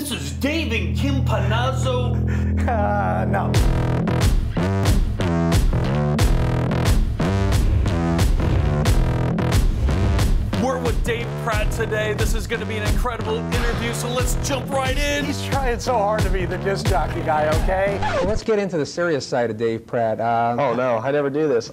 This is Dave and Kim Panozzo. No. We're with Dave Pratt today. This is going to be an incredible interview, so let's jump right in. He's trying so hard to be the disc jockey guy, okay? Well, let's get into the serious side of Dave Pratt. Oh, no, I never do this.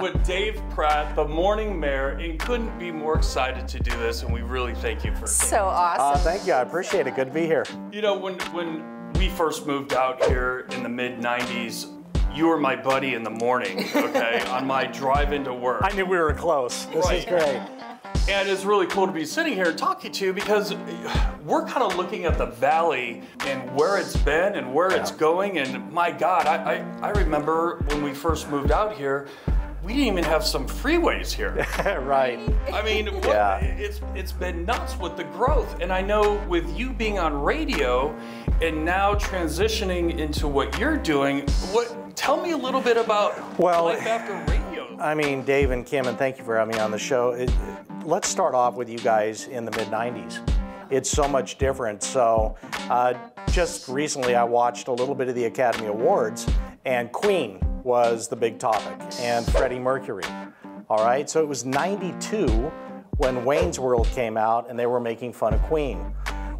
With Dave Pratt, the morning mayor, and couldn't be more excited to do this, and we really thank you for so awesome. Thank you, I appreciate it. Good to be here. You know, when we first moved out here in the mid-90s, you were my buddy in the morning, okay, on my drive into work. I knew we were close. This is great. And it's really cool to be sitting here talking to you because we're kind of looking at the valley and where it's been and where it's going. And my God, I remember when we first moved out here, we didn't even have some freeways here. Right. I mean, it's been nuts with the growth. And I know with you being on radio and now transitioning into what you're doing, tell me a little bit about life after radio. I mean, Dave and Kim, and thank you for having me on the show. Let's start off with you guys in the mid-90s. It's so much different. So just recently I watched a little bit of the Academy Awards, and Queen was the big topic, and Freddie Mercury, all right? So it was 92 when Wayne's World came out and they were making fun of Queen.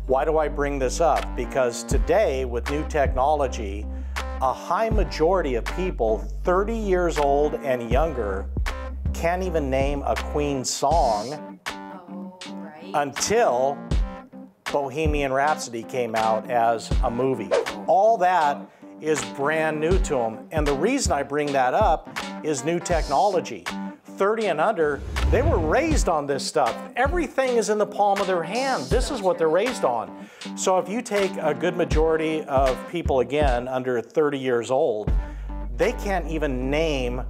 Why do I bring this up? Because today, with new technology, a high majority of people 30 years old and younger can't even name a Queen song until Bohemian Rhapsody came out as a movie. All that is brand new to them. And the reason I bring that up is new technology. 30 and under, they were raised on this stuff. Everything is in the palm of their hand. This is what they're raised on. So if you take a good majority of people, again, under 30 years old, they can't even name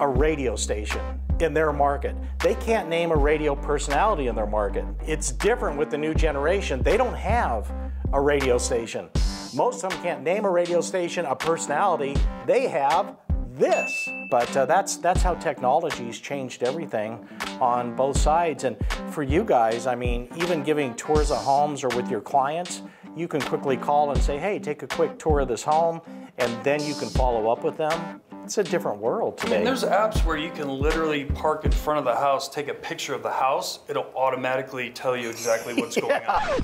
a radio station in their market. They can't name a radio personality in their market. It's different with the new generation. They don't have a radio station. Most of them can't name a radio station, a personality. They have this. But that's how technology's changed everything on both sides. And for you guys, I mean, even giving tours of homes or with your clients, you can quickly call and say, hey, take a quick tour of this home, and then you can follow up with them. It's a different world today. I mean, there's apps where you can literally park in front of the house, take a picture of the house, it'll automatically tell you exactly what's going on.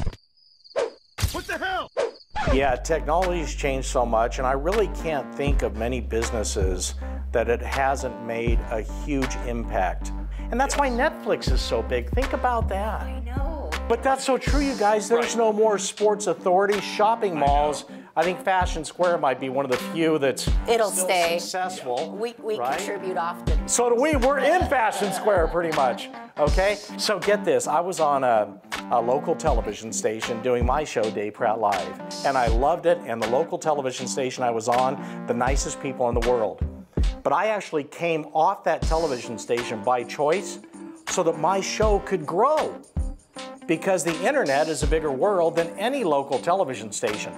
What the hell? Yeah, technology's changed so much, and I really can't think of many businesses that it hasn't made a huge impact. And that's why Netflix is so big. Think about that. I know. But that's so true, you guys. There's no more sports authorities, shopping malls. I think Fashion Square might be one of the few that's still successful. Yeah. We contribute often. So do we. We're in Fashion Square pretty much, okay? So get this. I was on a local television station doing my show, Dave Pratt Live, and I loved it, and the local television station I was on, the nicest people in the world. But I actually came off that television station by choice so that my show could grow, because the internet is a bigger world than any local television station.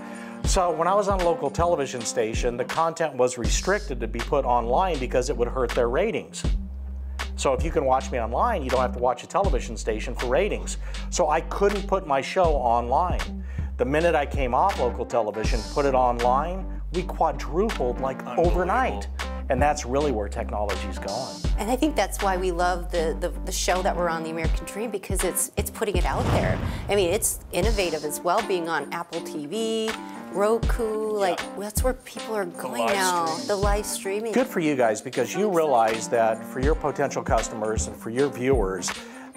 So when I was on a local television station, the content was restricted to be put online because it would hurt their ratings. So if you can watch me online, you don't have to watch a television station for ratings. So I couldn't put my show online. The minute I came off local television, put it online, we quadrupled like overnight. And that's really where technology's going. And I think that's why we love the show that we're on, The American Dream, because it's putting it out there. I mean, it's innovative as well, being on Apple TV, Roku, like that's where people are going now, the live streaming. Good for you guys, because you realize that for your potential customers and for your viewers,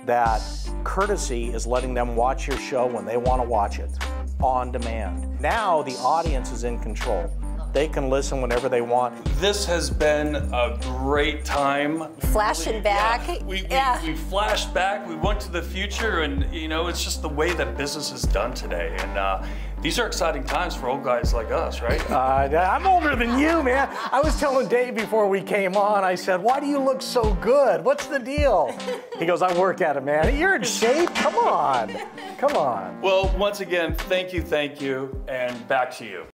that courtesy is letting them watch your show when they want to watch it, on demand. Now the audience is in control. They can listen whenever they want. This has been a great time. Flashing back. We flashed back, we went to the future, and you know, it's just the way that business is done today. And these are exciting times for old guys like us, right? I'm older than you, man. I was telling Dave before we came on, I said, why do you look so good? What's the deal? He goes, I work at it, man. You're in shape, come on, come on. Well, once again, thank you, and back to you.